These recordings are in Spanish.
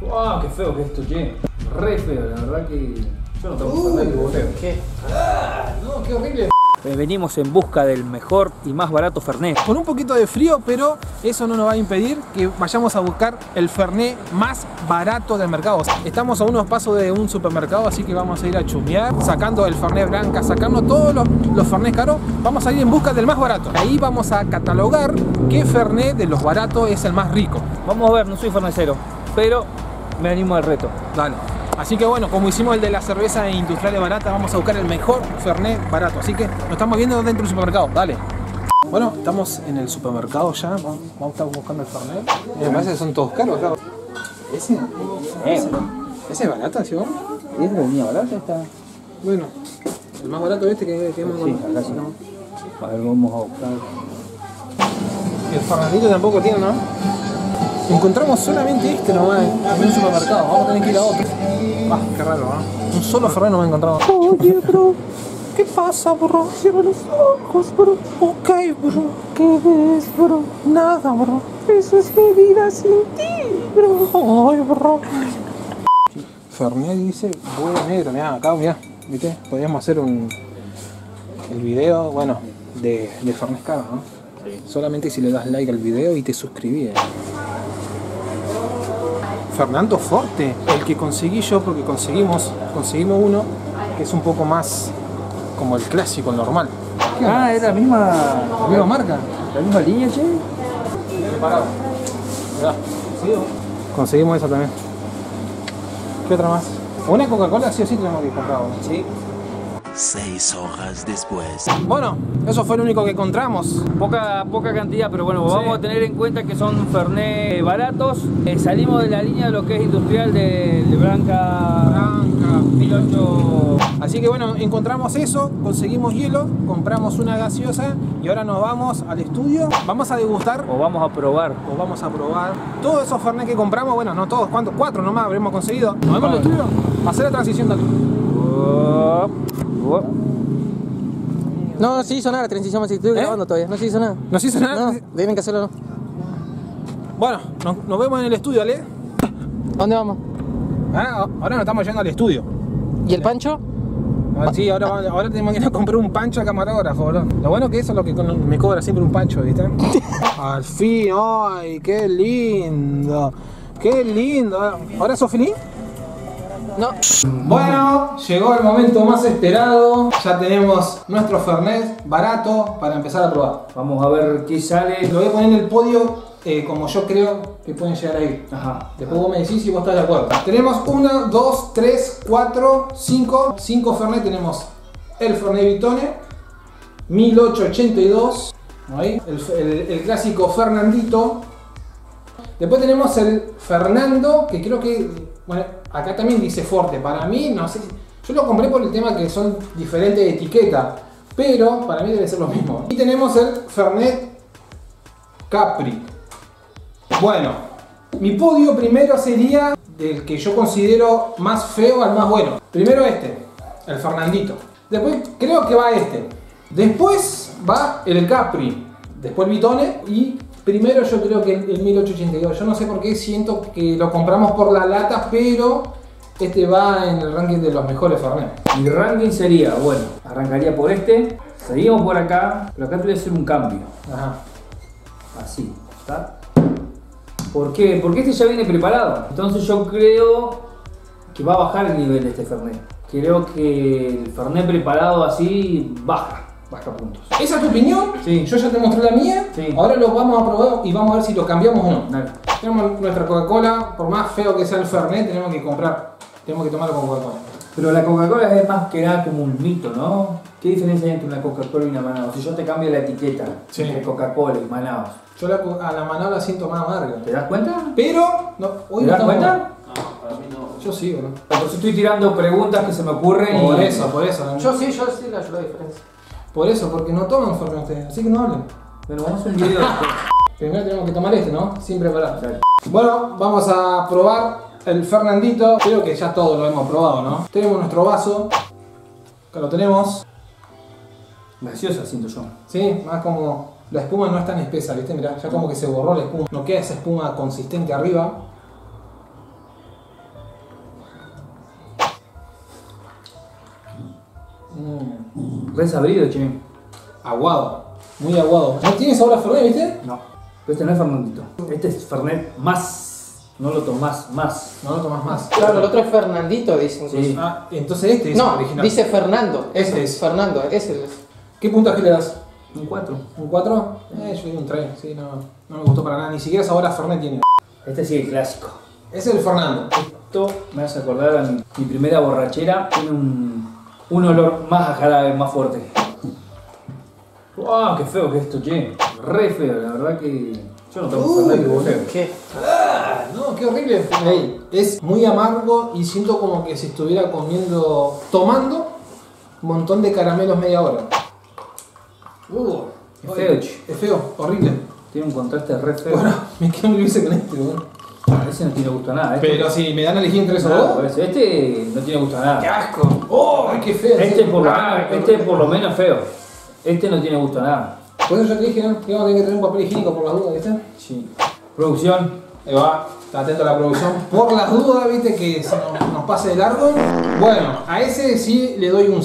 ¡Wow! ¡Qué feo que esto, che! Re feo, la verdad que... Yo no tengo que boteo. ¿Qué? ¡Ah! ¡No, qué horrible! Venimos en busca del mejor y más barato Fernet. Con un poquito de frío, pero eso no nos va a impedir que vayamos a buscar el Fernet más barato del mercado. Estamos a unos pasos de un supermercado, así que vamos a ir a chumear, sacando el Fernet Branca, sacando todos los Fernet caros. Vamos a ir en busca del más barato. Ahí vamos a catalogar qué Fernet de los baratos es el más rico. Vamos a ver, no soy fernecero, pero me animo al reto. Dale. Así que bueno, como hicimos el de la cerveza industrial barata, vamos a buscar el mejor Fernet barato. Así que nos estamos viendo dentro del supermercado, dale. Bueno, estamos en el supermercado ya, vamos a estar buscando el Fernet. Me parece que son todos caros acá. ¿Ese? ¿Ese es barato, sí, vos? ¿Ese venía barato? Está... Bueno, el más barato este que tenemos. Sí, acá sí. A ver, vamos a buscar. El Fernandito tampoco tiene, ¿no? Encontramos solamente este nomás en un supermercado, vamos a tener que ir a otro. Ah, qué raro, ¿no? Un solo Fernet no me he encontrado. Oye, bro, ¿qué pasa, bro? Cierra los ojos, bro. Ok, bro, ¿qué ves, bro? Nada, bro. Eso es mi vida sin ti, bro. Ay, bro. Fernet dice, huevo negro, mirá, acá, mirá, ¿viste? Podríamos hacer el video, bueno, de Fernet Cava, ¿no? Sí. Solamente si le das like al video y te suscribís. Fernando Forte, el que conseguí yo, porque conseguimos uno que es un poco más como el clásico, el normal. Ah, es la misma marca. La misma línea, che. Preparado. Conseguimos esa también. ¿Qué otra más? Una Coca-Cola sí o sí tenemos que comprar. Sí. 6 horas después. Bueno, eso fue lo único que encontramos. Poca cantidad, pero bueno, sí. Vamos a tener en cuenta que son Fernet baratos. Salimos de la línea de lo que es industrial de Branca 18. Así que bueno, encontramos eso, conseguimos hielo, compramos una gaseosa y ahora nos vamos al estudio. Vamos a degustar. O vamos a probar. Todos esos Fernet que compramos, bueno, no todos, ¿cuántos? 4 nomás habremos conseguido. Nos vemos en el estudio. Hacer la transición de aquí. No se hizo nada la transición, me estoy grabando todavía, no se hizo nada. ¿No se hizo nada? No, deben que hacerlo, no. Bueno, nos vemos en el estudio, Ale. ¿Dónde vamos? Ahora nos estamos yendo al estudio. ¿Y el pancho? Sí, ahora tenemos que ir a comprar un pancho a camarógrafo, boludo. Lo bueno que eso es lo que me cobra siempre un pancho, ¿viste? Al fin, ay, qué lindo. Qué lindo. ¿Ahora sos feliz? No. Bueno, llegó el momento más esperado. Ya tenemos nuestro Fernet barato para empezar a probar. Vamos a ver qué sale. Lo voy a poner en el podio como yo creo que pueden llegar ahí. Ajá. Después vos me decís si vos estás de acuerdo. Tenemos 1, 2, 3, 4, 5. 5 Fernet tenemos. El Fernet Vittone 1882. Ahí. El clásico Fernandito. Después tenemos el Fernando, que creo que... Bueno, acá también dice Forte, para mí, no sé, yo lo compré por el tema que son diferentes de etiqueta, pero para mí debe ser lo mismo. Y tenemos el Fernet Capri. Bueno, mi podio primero sería del que yo considero más feo al más bueno. Primero este, el Fernandito. Después creo que va este. Después va el Capri. Después el Vittone y... Primero yo creo que el 1882, yo no sé por qué siento que lo compramos por la lata, pero este va en el ranking de los mejores Fernet. Mi ranking sería, bueno, arrancaría por este, seguimos por acá, pero acá te voy a hacer un cambio. Ajá. Así, ¿está? ¿Por qué? Porque este ya viene preparado, entonces yo creo que va a bajar el nivel de este Fernet. Creo que el Fernet preparado así baja. Baja puntos. ¿Esa es tu opinión? Sí. Yo ya te mostré la mía. Sí. Ahora lo vamos a probar y vamos a ver si lo cambiamos o no. Dale. Tenemos nuestra Coca-Cola. Por más feo que sea el Fernet, tenemos que comprar. Tenemos que tomarlo con Coca-Cola. Pero la Coca-Cola es más que nada como un mito, ¿no? ¿Qué diferencia hay entre una Coca-Cola y una Manaos? Si yo te cambio la etiqueta entre Coca-Cola y Manaos. Yo a la Manaos la siento más amarga. ¿Te das cuenta? Pero... No, hoy ¿Te das cuenta? No, para mí no. Yo sí, bro. Entonces estoy tirando preguntas que se me ocurren. Por eso. ¿No? Yo sí la diferencia. Por eso, porque no toman Fernet ustedes, así que no hablen. Pero vamos a un video después. Primero tenemos que tomar este, ¿no? Sin preparar. Dale. Bueno, vamos a probar el Fernandito. Creo que ya todo lo hemos probado, ¿no? Tenemos nuestro vaso. Acá lo tenemos. Gaseosa siento yo. Sí, más como... La espuma no es tan espesa, ¿viste? Mirá, ya como que se borró la espuma. No queda esa espuma consistente arriba. Resabrido, che. Aguado. Muy aguado. ¿No tiene sabor a Fernet, viste? No. Pero este no es Fernandito. Este es Fernet más. No lo tomás más. No lo tomás más. Claro, el otro es Fernandito, dicen. Sí. Ah, entonces este es no, el original. Dice Fernando. Este es Fernando, ese es. ¿Qué puntaje le das? Un 4. ¿Un 4? Yo digo un 3. Sí, no me gustó para nada. Ni siquiera sabor a Fernet tiene. Este sí, el clásico. Ese es el Fernando. Esto me hace acordar a mi primera borrachera. Tiene un olor más a jarabe, más fuerte. ¡Wow! ¡Qué feo que es esto, che! Re feo, la verdad que... Yo no tomo Fernet que boleo. ¿Qué? ¡Ah! No, qué horrible. Hey, es muy amargo y siento como que si estuviera comiendo... Tomando un montón de caramelos media hora. Es feo, che. Es feo, horrible. Tiene un contraste re feo. Bueno, me quedo muy dulce con este, bueno. Ese no tiene gusto a nada. Pero porque... si me dan a elegir entre esos dos... Este no tiene gusto a nada. ¡Qué asco! ¡Oh! ¡Qué feo! Este es por lo menos feo. Este no tiene gusto a nada. Por eso yo te dije, ¿no? Que vamos a tener que tener un papel higiénico por las dudas, ¿viste? Sí. Producción. Ahí va. Está atento a la producción. Por las dudas, ¿viste? Que se nos pase de largo. Bueno, a ese sí le doy un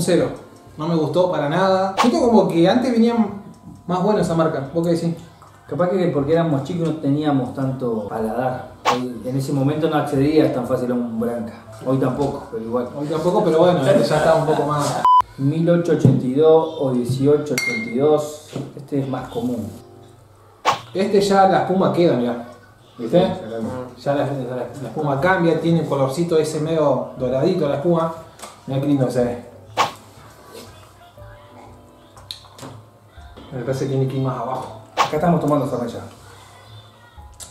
0. No me gustó para nada. Siento como que antes venían más buenos esa marca. ¿Vos qué decís? Capaz que porque éramos chicos no teníamos tanto paladar. En ese momento no accedías tan fácil a un Branca. Hoy tampoco, pero igual. Hoy tampoco, pero bueno, ya está un poco más... 1882 o 1882, este es más común. Este ya la espuma queda, mirá. ¿Viste? Ya la espuma cambia, tiene el colorcito ese medio doradito la espuma. Mirá qué lindo se ve. Me parece que tiene que ir más abajo. Acá estamos tomando Fernet ya.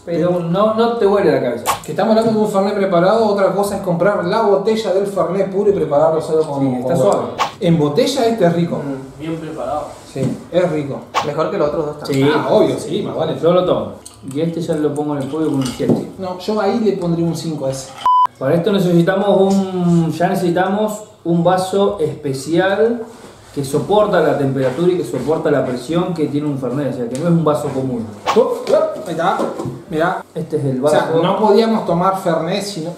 Pero no te huele la cabeza. Que estamos hablando de un Fernet preparado, otra cosa es comprar la botella del Fernet puro y prepararlo solo con... Sí, está suave. En botella este es rico. Bien preparado. Sí, es rico. Mejor que los otros dos también. Sí, obvio, sí, más vale. Yo lo tomo. Y este ya lo pongo en el pollo con un 7. No, yo ahí le pondría un 5 a ese. Para esto necesitamos un vaso especial que soporta la temperatura y que soporta la presión que tiene un Fernet, o sea que no es un vaso común. Ahí está, mirá. Este es el vaso. O sea, no podíamos tomar Fernet si no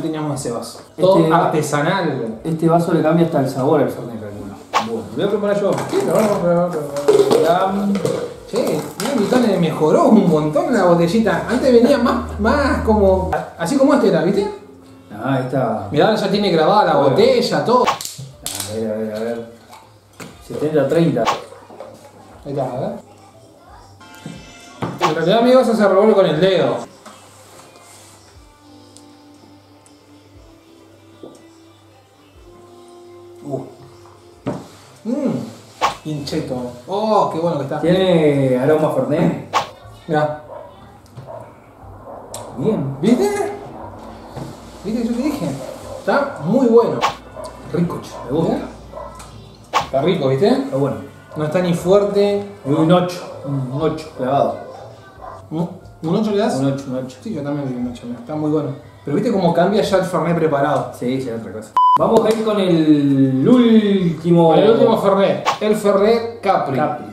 teníamos ese vaso. Todo artesanal. Este vaso le cambia hasta el sabor al Fernet, calculo. Bueno, lo voy a preparar yo. Sí, che, mira, Vittone mejoró un montón la botellita. Antes venía más como... Así como este era, ¿viste? Ah, ahí está. Mirá, ya tiene grabada la botella, todo. A ver. 70-30. Ahí está, ¿verdad? En realidad me vas a hacer revolver con el dedo. Hincheto. Oh, qué bueno que está. Tiene aroma Fernet. Mirá. Bien. ¿Viste? ¿Viste que yo te dije? Está muy bueno. Rico, me gusta. Está rico, ¿viste? Está bueno. No está ni fuerte. Un 8. Un 8 clavado. ¿Un 8 le das? Un 8, un 8. Sí, yo también le doy un 8. Está muy bueno. Pero ¿viste cómo cambia ya el Fernet preparado? Sí, ya es otra cosa. Vamos a ir con el último... El último Fernet. El Fernet Capri. Capri.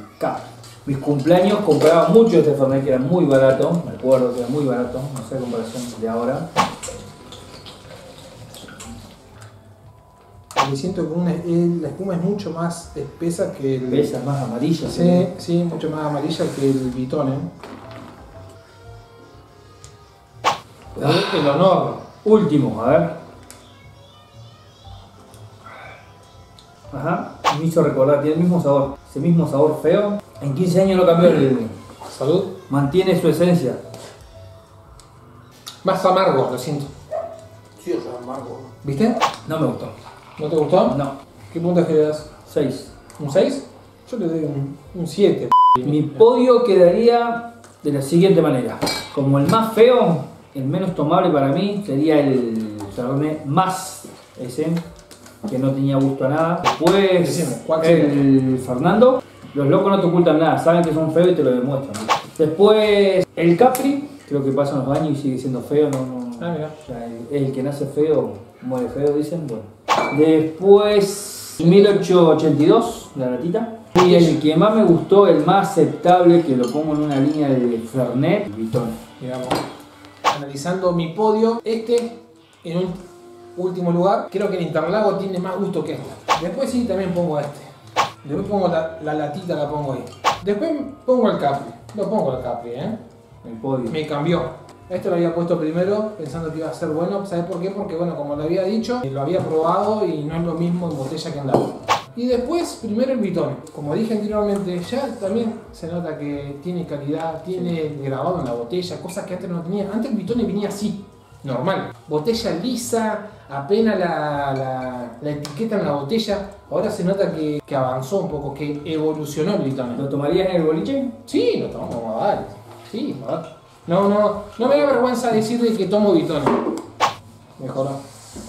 Mis cumpleaños compraba mucho este Fernet, que era muy barato. Me acuerdo que era muy barato. No sé la comparación de ahora. Me siento que la espuma es mucho más espesa que el... Espesa, más amarilla. Sí, también. Sí, mucho más amarilla que el Vittone. El honor. Último, a ver. Ajá, me hizo recordar, tiene el mismo sabor. Ese mismo sabor feo. En 15 años lo cambió el... Salud. Mantiene su esencia. Más amargo, lo siento. Sí, o sea, amargo. ¿Viste? No me gustó. ¿No te gustó? No. ¿Qué puntaje le das? 6. ¿Un 6? Yo le doy un 7. Mi podio quedaría de la siguiente manera. Como el más feo, el menos tomable para mí, sería el Fernet más ese, que no tenía gusto a nada. Después, el Fernando. Los locos no te ocultan nada, saben que son feos y te lo demuestran. Después, el Capri. Creo que pasan los años y sigue siendo feo. O sea, el que nace feo, muere feo, dicen. Bueno. Después 1882, la latita. Y el que más me gustó, el más aceptable, que lo pongo en una línea de Fernet Vittone. Digamos, analizando mi podio, este en un último lugar, creo que el Interlago tiene más gusto que este. Después sí, también pongo este. Después pongo la latita, la pongo ahí. Después pongo el Capri. Lo pongo el Capri, ¿eh? El podio. Me cambió. Esto lo había puesto primero pensando que iba a ser bueno. ¿Sabes por qué? Porque, bueno, como lo había dicho, lo había probado y no es lo mismo en botella que en lata. Y después, primero el Vittone. Como dije anteriormente, ya también se nota que tiene calidad, tiene grabado en la botella, cosas que antes no tenía. Antes el Vittone venía así, normal. Botella lisa, apenas la etiqueta en la botella. Ahora se nota que avanzó un poco, que evolucionó el Vittone. ¿Lo tomarías en el boliche? Sí, lo tomamos a dar. Sí, a dar. No me da vergüenza decirle que tomo Vittone. Mejoró.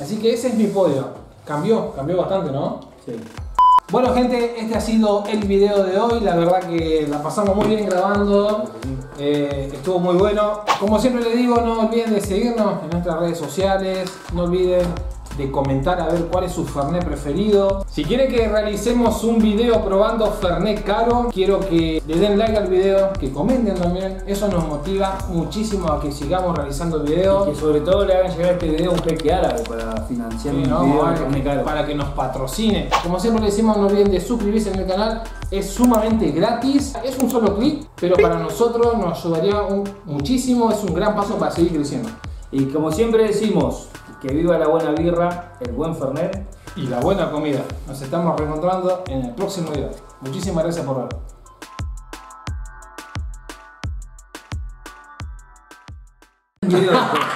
Así que ese es mi podio. Cambió bastante, ¿no? Sí. Bueno, gente, este ha sido el video de hoy. La verdad que la pasamos muy bien grabando. Estuvo muy bueno. Como siempre les digo, no olviden de seguirnos en nuestras redes sociales. No olviden de comentar a ver cuál es su Fernet preferido. Si quieren que realicemos un video probando Fernet caro, quiero que le den like al video, que comenten también. Eso nos motiva muchísimo a que sigamos realizando el video. Y que sobre todo le hagan llegar a este video un peque árabe para financiar un video de Fernet caro, para que nos patrocine. Como siempre les decimos, no olviden de suscribirse en el canal. Es sumamente gratis. Es un solo clic, pero para nosotros nos ayudaría muchísimo. Es un gran paso para seguir creciendo. Y como siempre decimos, que viva la buena birra, el buen Fernet y la buena comida. Nos estamos reencontrando en el próximo video. Muchísimas gracias por ver.